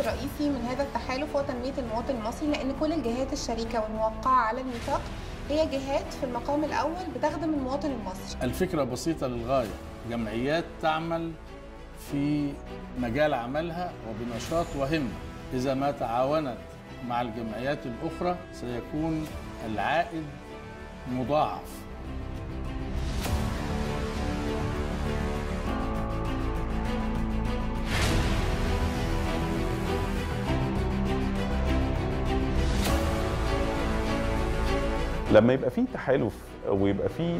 الهدف الرئيسي من هذا التحالف هو تنمية المواطن المصري، لأن كل الجهات الشريكة والموقعة على النطاق هي جهات في المقام الأول بتخدم المواطن المصري. الفكرة بسيطة للغاية، جمعيات تعمل في مجال عملها وبنشاط وهمة. إذا ما تعاونت مع الجمعيات الأخرى سيكون العائد مضاعف. لما يبقى فيه تحالف ويبقى فيه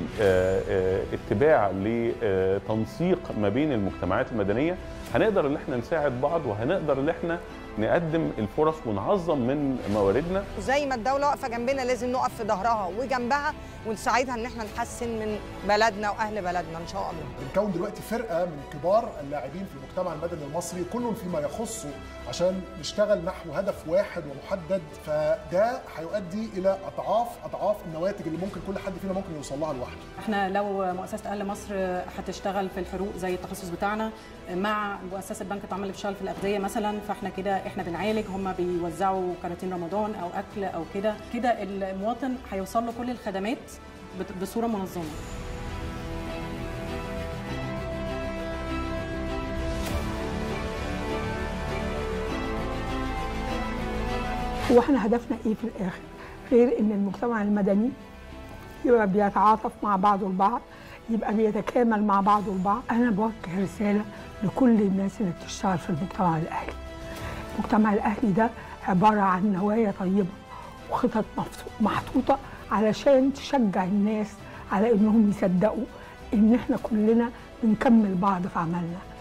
اتباع لتنسيق ما بين المجتمعات المدنية، هنقدر ان احنا نساعد بعض وهنقدر ان احنا نقدم الفرص ونعظم من مواردنا. زي ما الدولة واقفة جنبنا لازم نقف في ظهرها وجنبها ونساعدها ان احنا نحسن من بلدنا واهل بلدنا ان شاء الله. بنكون دلوقتي فرقة من كبار اللاعبين في المجتمع المدني المصري كلهم فيما يخصه عشان نشتغل نحو هدف واحد ومحدد، فده هيؤدي الى اضعاف النواتج اللي ممكن كل حد فينا ممكن يوصل لها لوحده. احنا لو مؤسسة اهل مصر هتشتغل في الحروق زي التخصص بتاعنا مع مؤسسة بنك الطعام اللي بتشتغل في الأغذية مثلا، فاحنا كده احنا بنعالج، هم بيوزعوا كراتين رمضان او اكل او كده المواطن هيوصل له كل الخدمات بصوره منظمه. هو احنا هدفنا ايه في الاخر غير ان المجتمع المدني يبقى بيتعاطف مع بعضه البعض، يبقى بيتكامل مع بعضه البعض. انا بوجه رساله لكل الناس اللي بتشتغل في المجتمع الاهلي. المجتمع الأهلي ده عبارة عن نوايا طيبة وخطط محطوطة علشان تشجع الناس على إنهم يصدقوا إن إحنا كلنا بنكمل بعض في عملنا.